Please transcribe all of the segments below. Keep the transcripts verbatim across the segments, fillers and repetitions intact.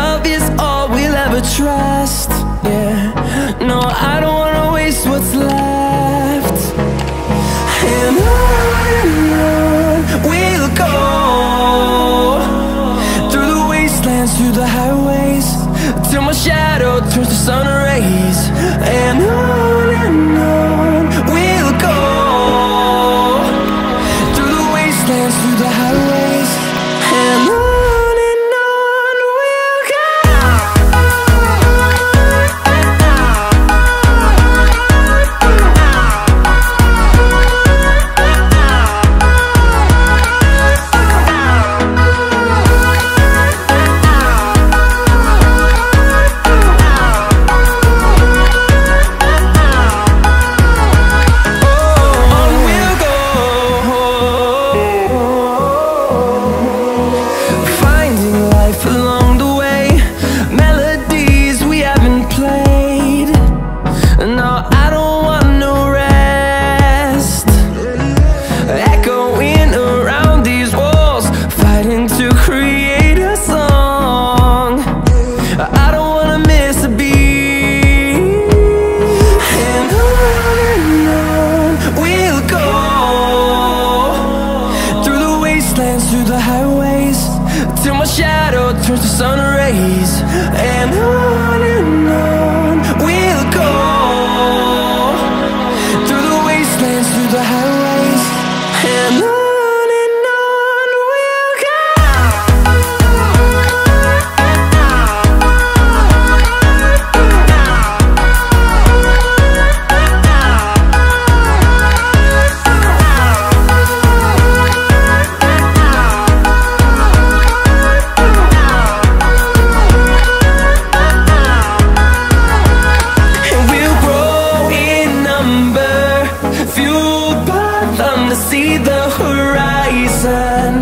love is all we'll ever trust. Yeah, no, I don't wanna waste what's left. And on and on we'll go, through the wastelands, through the highways, till my shadow turns to sun rays. And on and on we'll go, through the wastelands, through the highways. And on through the highways, till my shadow turns to sun rays. And on and on we'll go, through the wastelands, through the highways. And on see the horizon,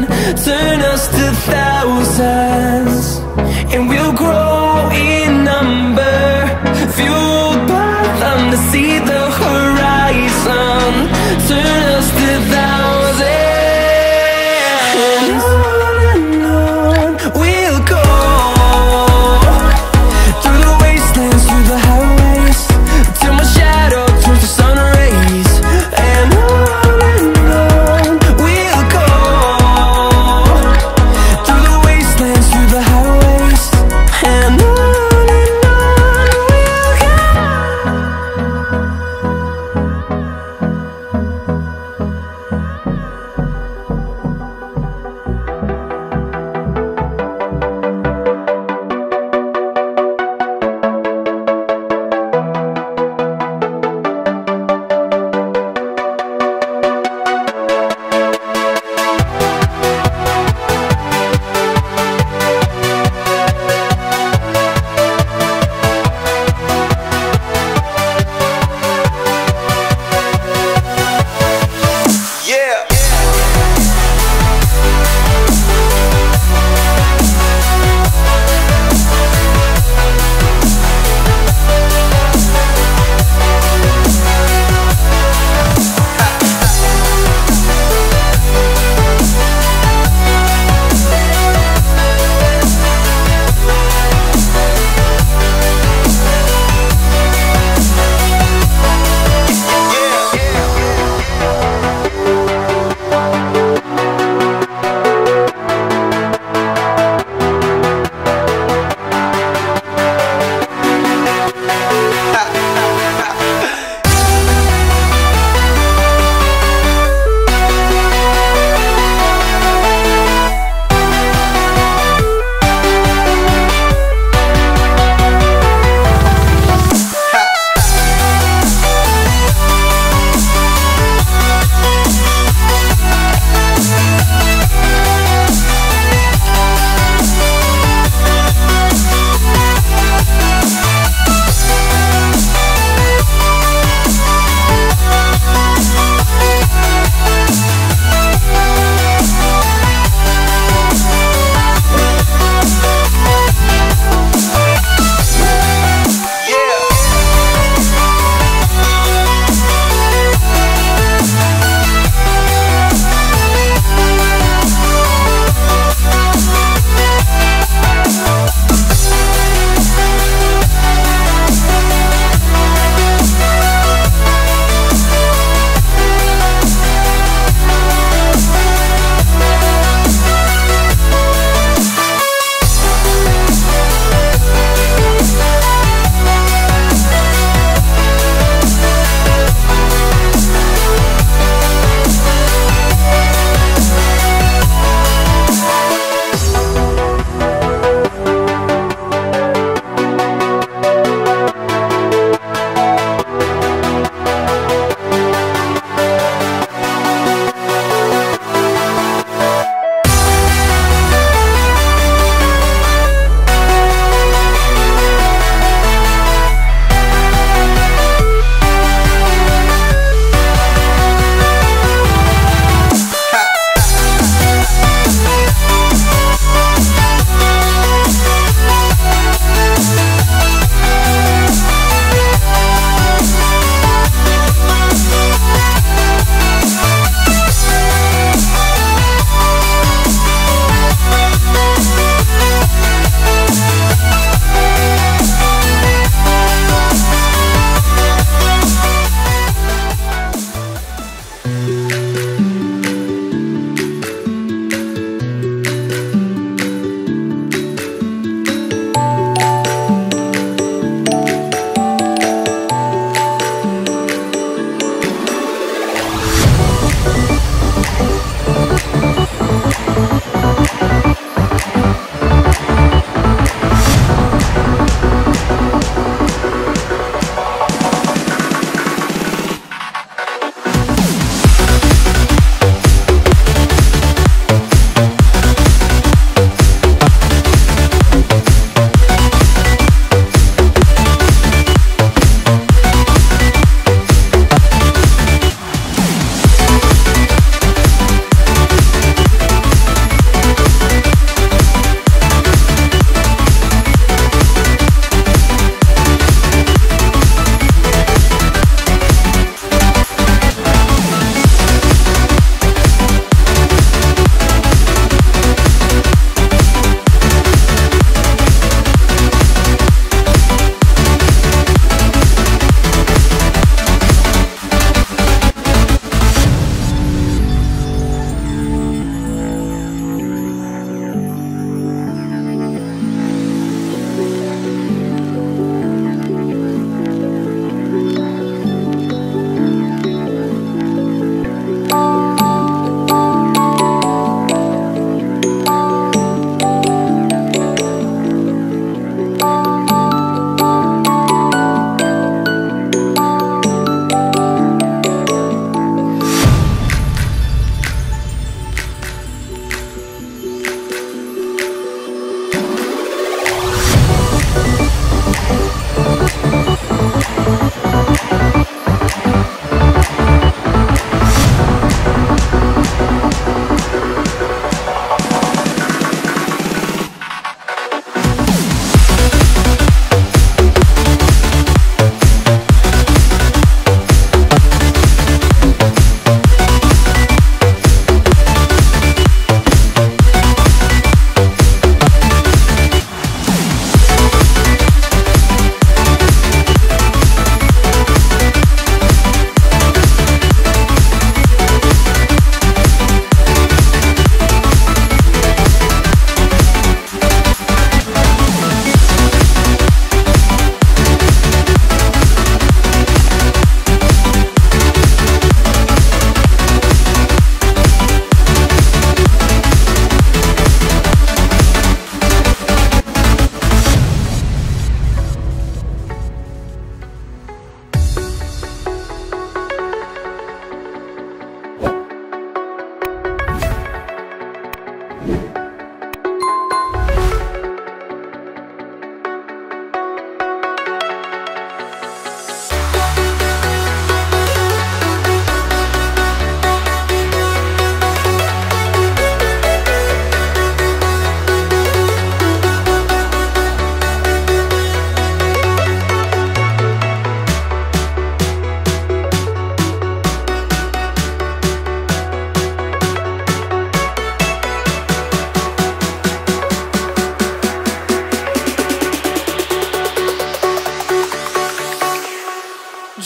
turn us to thousands, and we'll grow in number, fueled by them. To see the horizon, turn us to thousands, and on and on we'll go, through the wastelands, through the highways, till my shadow turns to sun rays. And on and on we'll go, through the wastelands, through the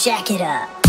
jack it up.